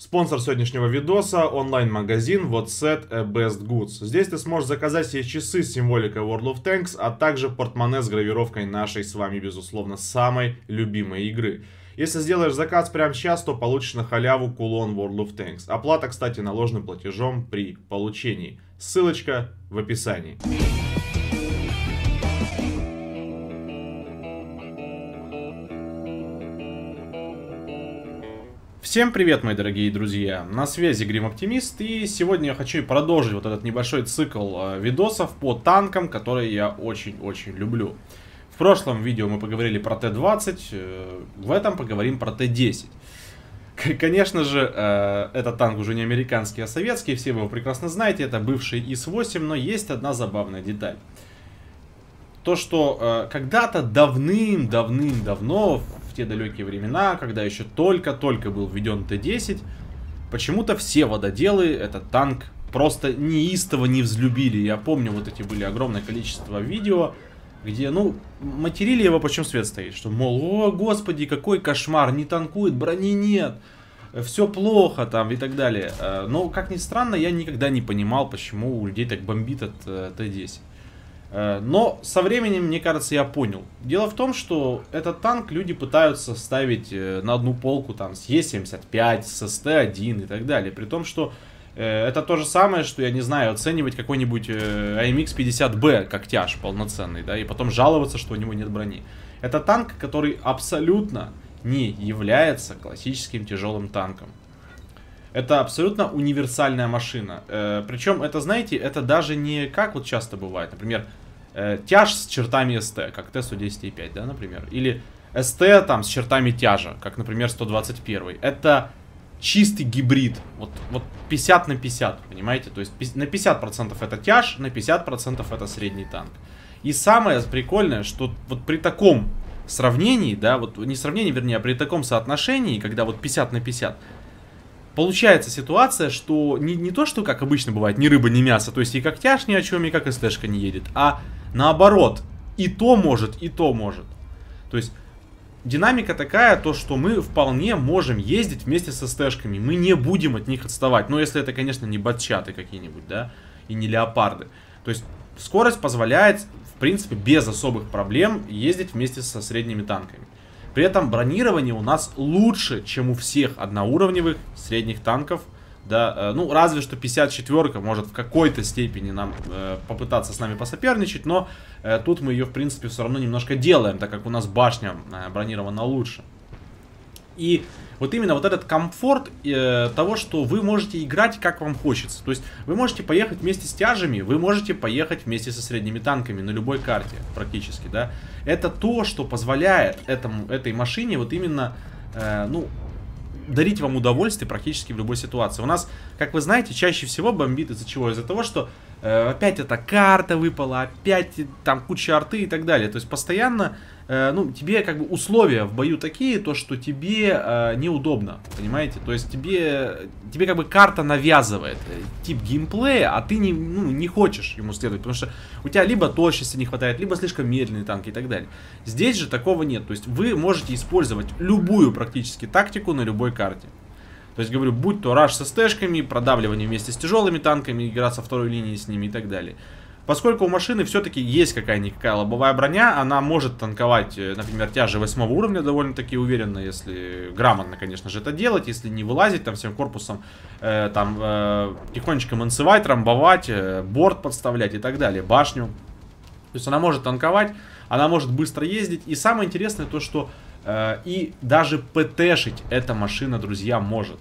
Спонсор сегодняшнего видоса — онлайн-магазин WotSet Best Goods. Здесь ты сможешь заказать себе часы с символикой World of Tanks, а также портмоне с гравировкой нашей с вами, безусловно, самой любимой игры. Если сделаешь заказ прямо сейчас, то получишь на халяву кулон World of Tanks. Оплата, кстати, наложенным платежом при получении. Ссылочка в описании. Всем привет, мои дорогие друзья! На связи GrimOptimist, и сегодня я хочу продолжить вот этот небольшой цикл видосов по танкам, которые я очень-очень люблю. В прошлом видео мы поговорили про Т-20, в этом поговорим про Т-10. Конечно же, этот танк уже не американский, а советский, все вы его прекрасно знаете, это бывший ИС-8, но есть одна забавная деталь. То, что когда-то давным-давно, в те далекие времена, когда еще только-только был введен Т-10, почему-то все вододелы этот танк просто неистово не взлюбили. Я помню, вот эти были огромное количество видео, где, ну, материли его, почем свет стоит. Что, мол, о, господи, какой кошмар, не танкует, брони нет, все плохо там и так далее. Но, как ни странно, я никогда не понимал, почему у людей так бомбит от Т-10. Но со временем, мне кажется, я понял. Дело в том, что этот танк люди пытаются ставить на одну полку там с Е-75, с СТ-1 и так далее. При том, что это то же самое, что, я не знаю, оценивать какой-нибудь АМХ-50Б как тяж полноценный, да, и потом жаловаться, что у него нет брони. Это танк, который абсолютно не является классическим тяжелым танком. Это абсолютно универсальная машина. Причем это, знаете, это даже не как вот часто бывает. Например, тяж с чертами СТ, как Т-110Е5, да, например. Или СТ там с чертами тяжа, как, например, 121. Это чистый гибрид. Вот 50 на 50, понимаете? То есть на 50% это тяж, на 50% это средний танк. И самое прикольное, что вот при таком сравнении, да, вот не сравнении, вернее, а при таком соотношении, когда вот 50 на 50... Получается ситуация, что не то, что как обычно бывает, ни рыба, ни мясо, то есть и как тяж ни о чем, и как СТ-шка не едет, а наоборот, и то может, и то может. То есть динамика такая, то что мы вполне можем ездить вместе с СТ-шками, мы не будем от них отставать, но если это, конечно, не батчаты какие-нибудь, да, и не леопарды. То есть скорость позволяет, в принципе, без особых проблем ездить вместе со средними танками. При этом бронирование у нас лучше, чем у всех одноуровневых средних танков. Да, ну, разве что 54-ка может в какой-то степени нам попытаться с нами посоперничать, но тут мы ее, в принципе, все равно немножко делаем, так как у нас башня бронирована лучше. И вот именно вот этот комфорт того, что вы можете играть как вам хочется. То есть вы можете поехать вместе с тяжами, вы можете поехать вместе со средними танками на любой карте практически, да. Это то, что позволяет этой машине вот именно, ну, дарить вам удовольствие практически в любой ситуации. У нас, как вы знаете, чаще всего бомбит из-за чего? Из-за того, что опять эта карта выпала, опять там куча арты и так далее. То есть постоянно, ну, тебе как бы условия в бою такие, то что тебе неудобно, понимаете? То есть тебе как бы карта навязывает тип геймплея, а ты не хочешь ему следовать, потому что у тебя либо точности не хватает, либо слишком медленные танки и так далее. Здесь же такого нет, то есть вы можете использовать любую практически тактику на любой карте. То есть, говорю, будь то раш со СТ-шками, продавливание вместе с тяжелыми танками, игра со второй линии с ними и так далее. Поскольку у машины все-таки есть какая-никакая лобовая броня, она может танковать, например, тяжи 8-го уровня довольно-таки уверенно, если грамотно, конечно же, это делать, если не вылазить там всем корпусом, тихонечко мансевать, рамбовать, борт подставлять и так далее, башню. То есть она может танковать, она может быстро ездить, и самое интересное то, что и даже ПТ-шить эта машина, друзья, может.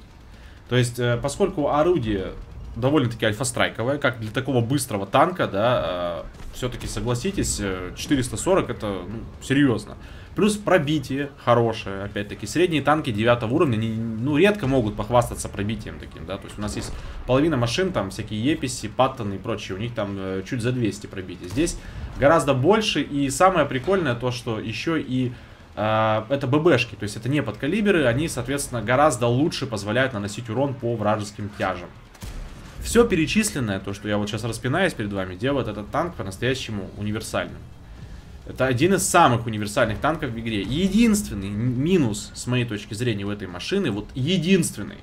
То есть, поскольку орудие довольно-таки альфа-страйковое, как для такого быстрого танка, да, все-таки согласитесь, 440 это, ну, серьезно. Плюс пробитие хорошее, опять-таки, средние танки 9 уровня, ну, редко могут похвастаться пробитием таким, да. То есть у нас есть половина машин, там, всякие Еписи, Паттоны и прочие, у них там чуть за 200 пробитий. Здесь гораздо больше, и самое прикольное то, что еще и... это ББшки, то есть это не подкалиберы, они, соответственно, гораздо лучше позволяют наносить урон по вражеским тяжам. Все перечисленное, то, что я вот сейчас распинаюсь перед вами, делает этот танк по-настоящему универсальным. Это один из самых универсальных танков в игре. Единственный минус, с моей точки зрения, у этой машины, вот единственный,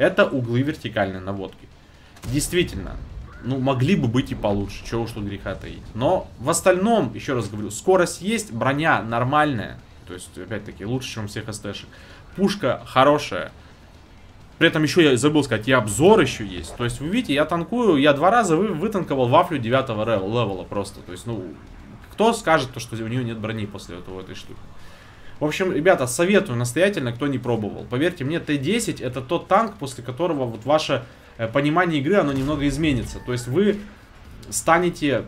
Это углы вертикальной наводки. Действительно, ну, могли бы быть и получше, чего уж тут греха таить. Но в остальном, еще раз говорю, скорость есть, броня нормальная. То есть, опять-таки, лучше, чем у всех СТ-шек. Пушка хорошая. При этом еще я забыл сказать, и обзор еще есть. То есть, вы видите, я танкую, я два раза вытанковал вафлю 9-го левела просто. То есть, ну, кто скажет, что у нее нет брони после этого, этой штуки. В общем, ребята, советую настоятельно, кто не пробовал. Поверьте мне, Т-10 это тот танк, после которого вот ваше понимание игры, оно немного изменится. То есть вы станете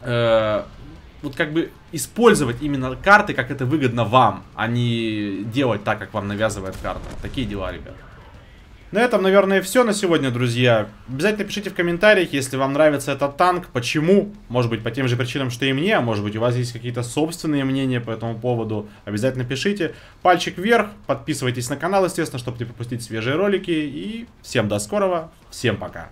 вот как бы использовать именно карты, как это выгодно вам, а не делать так, как вам навязывает карта. Такие дела, ребят. На этом, наверное, все на сегодня, друзья. Обязательно пишите в комментариях, если вам нравится этот танк, почему. Может быть, по тем же причинам, что и мне, а может быть, у вас есть какие-то собственные мнения по этому поводу. Обязательно пишите. Пальчик вверх, подписывайтесь на канал, естественно, чтобы не пропустить свежие ролики. И всем до скорого, всем пока.